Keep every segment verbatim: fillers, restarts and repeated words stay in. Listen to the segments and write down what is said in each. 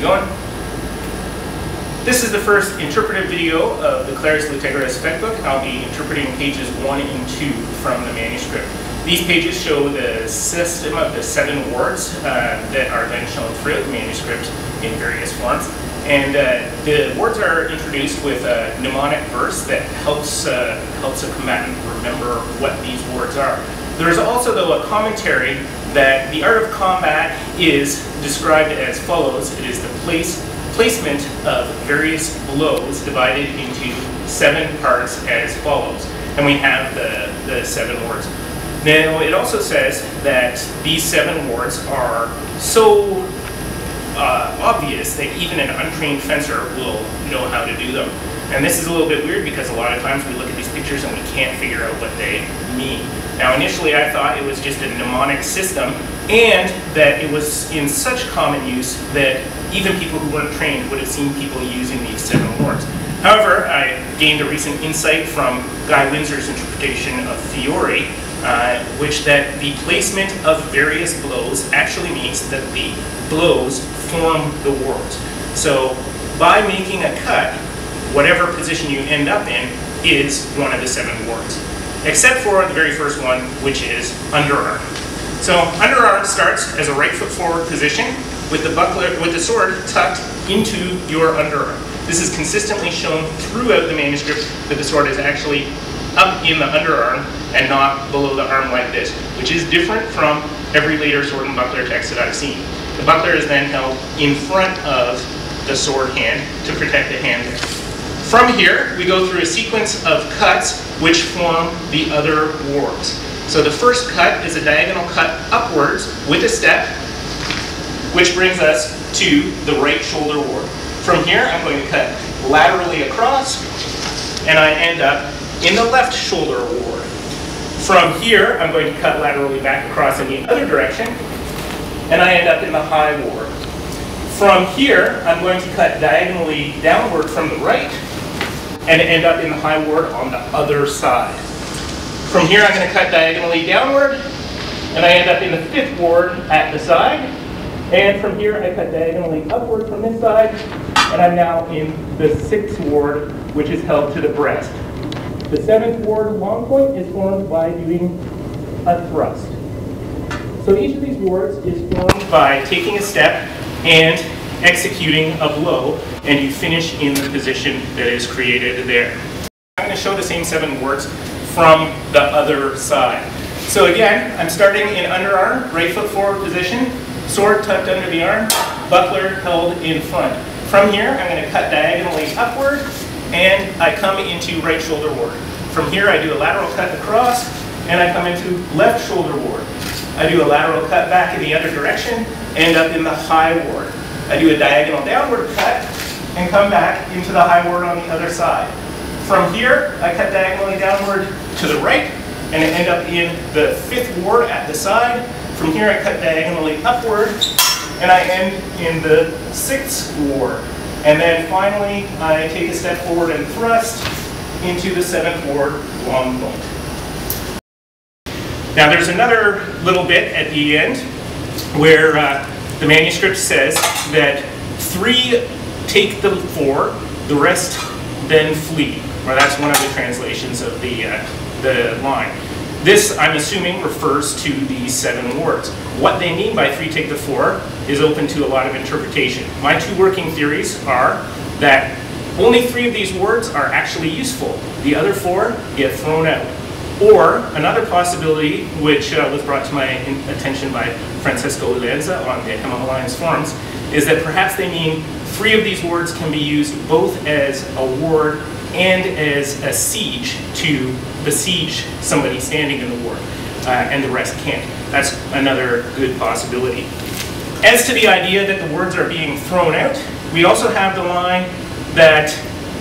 going. This is the first interpretive video of the Clerus Lutegerus Fechtbuch. I'll be interpreting pages one and two from the manuscript. These pages show the system of the seven wards uh, that are then shown throughout the manuscript in various forms. And uh, the wards are introduced with a mnemonic verse that helps, uh, helps a combatant remember what these wards are. There is also, though, a commentary that the art of combat is described as follows. It is the place, placement of various blows divided into seven parts as follows. And we have the, the seven wards. Now, it also says that these seven wards are so uh, obvious that even an untrained fencer will know how to do them. And this is a little bit weird because a lot of times we look at these pictures and we can't figure out what they mean. Now, initially I thought it was just a mnemonic system and that it was in such common use that even people who weren't trained would have seen people using these seven wards. However, I gained a recent insight from Guy Windsor's interpretation of Fiori, Uh, which that the placement of various blows actually means that the blows form the wards. So by making a cut, whatever position you end up in is one of the seven wards, except for the very first one, which is underarm. So underarm starts as a right foot forward position with the buckler, with the sword tucked into your underarm. This is consistently shown throughout the manuscript that the sword is actually up in the underarm and not below the arm like this, which is different from every later sword and buckler text that I've seen. The buckler is then held in front of the sword hand to protect the hand. From here, we go through a sequence of cuts which form the other wards. So the first cut is a diagonal cut upwards with a step, which brings us to the right shoulder ward. From here, I'm going to cut laterally across, and I end up in the left shoulder ward. From here, I'm going to cut laterally back across in the other direction, and I end up in the high ward. From here, I'm going to cut diagonally downward from the right, and end up in the high ward on the other side. From here, I'm going to cut diagonally downward, and I end up in the fifth ward at the side. And from here, I cut diagonally upward from this side, and I'm now in the sixth ward, which is held to the breast. The seventh ward long point is formed by doing a thrust. So each of these wards is formed by taking a step and executing a blow, and you finish in the position that is created there. I'm going to show the same seven wards from the other side. So again, I'm starting in underarm, right foot forward position, sword tucked under the arm, buckler held in front. From here, I'm going to cut diagonally upward, and I come into right shoulder ward. From here, I do a lateral cut across, and I come into left shoulder ward. I do a lateral cut back in the other direction, end up in the high ward. I do a diagonal downward cut, and come back into the high ward on the other side. From here, I cut diagonally downward to the right, and I end up in the fifth ward at the side. From here, I cut diagonally upward, and I end in the sixth ward. And then finally, I take a step forward and thrust into the seventh ward long point. Now there's another little bit at the end where uh, the manuscript says that three take the four, the rest then flee. Or that's one of the translations of the, uh, the line. This, I'm assuming, refers to these seven wards. What they mean by three take the four is open to a lot of interpretation. My two working theories are that only three of these wards are actually useful. The other four get thrown out. Or another possibility, which uh, was brought to my attention by Francesco Ulenza on the Hema Alliance forums, is that perhaps they mean three of these wards can be used both as a ward and as a siege to besiege somebody standing in the ward, uh, and the rest can't. That's another good possibility. As to the idea that the wards are being thrown out, we also have the line that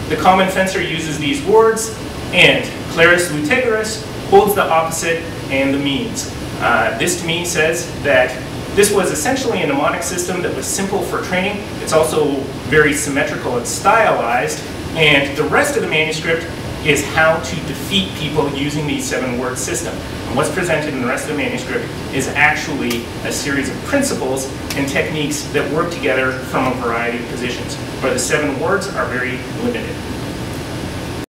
the common fencer uses these wards, and Clerus Lutegerus holds the opposite and the means. Uh, this to me says that this was essentially a mnemonic system that was simple for training. It's also very symmetrical and stylized, and the rest of the manuscript is how to defeat people using the seven-word system. And what's presented in the rest of the manuscript is actually a series of principles and techniques that work together from a variety of positions, where the seven words are very limited.